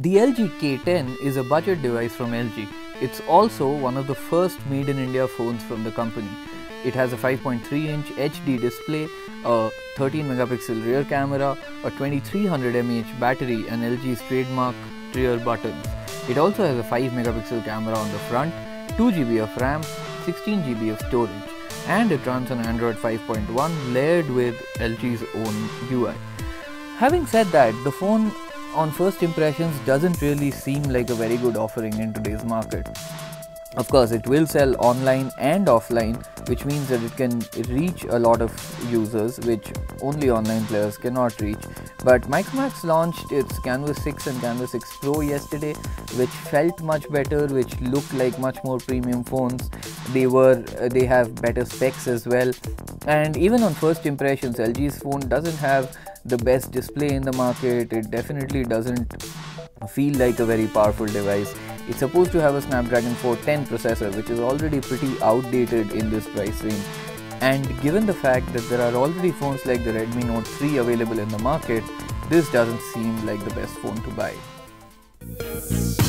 The LG K10 is a budget device from LG. It's also one of the first made in India phones from the company. It has a 5.3-inch HD display, a 13-megapixel rear camera, a 2300mAh battery and LG's trademark rear buttons. It also has a 5-megapixel camera on the front, 2GB of RAM, 16GB of storage, and it runs on Android 5.1 layered with LG's own UI. Having said that, the phone on first impressions doesn't really seem like a very good offering in today's market. Of course, it will sell online and offline, which means that it can reach a lot of users, which only online players cannot reach. But Micromax launched its Canvas 6 and Canvas 6 Pro yesterday, which felt much better, which looked like much more premium phones. They have better specs as well. And even on first impressions, LG's phone doesn't have the best display in the market. It definitely doesn't feel like a very powerful device. It's supposed to have a Snapdragon 410 processor, which is already pretty outdated in this price range. And given the fact that there are already phones like the Redmi Note 3 available in the market, this doesn't seem like the best phone to buy.